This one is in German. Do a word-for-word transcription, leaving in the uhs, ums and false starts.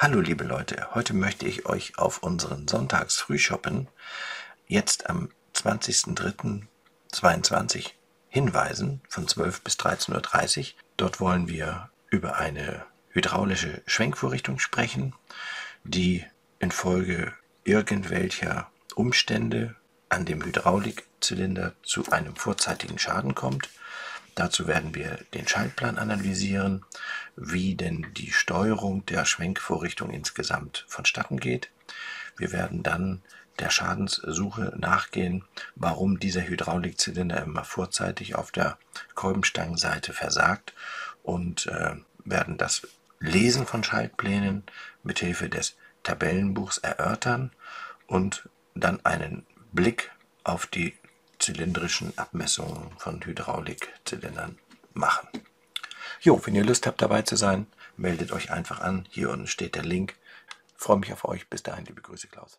Hallo liebe Leute, heute möchte ich euch auf unseren Sonntagsfrühshoppen jetzt am zwanzigsten dritten zweitausendzweiundzwanzig hinweisen von zwölf bis dreizehn Uhr dreißig. Dort wollen wir über eine hydraulische Schwenkvorrichtung sprechen, die infolge irgendwelcher Umstände an dem Hydraulikzylinder zu einem vorzeitigen Schaden kommt. Dazu werden wir den Schaltplan analysieren, wie denn die Steuerung der Schwenkvorrichtung insgesamt vonstatten geht. Wir werden dann der Schadenssuche nachgehen, warum dieser Hydraulikzylinder immer vorzeitig auf der Kolbenstangenseite versagt, und äh, werden das Lesen von Schaltplänen mithilfe des Tabellenbuchs erörtern und dann einen Blick auf die zylindrischen Abmessungen von Hydraulikzylindern machen. Jo, wenn ihr Lust habt dabei zu sein, meldet euch einfach an. Hier unten steht der Link. Ich freue mich auf euch. Bis dahin, liebe Grüße, Klaus.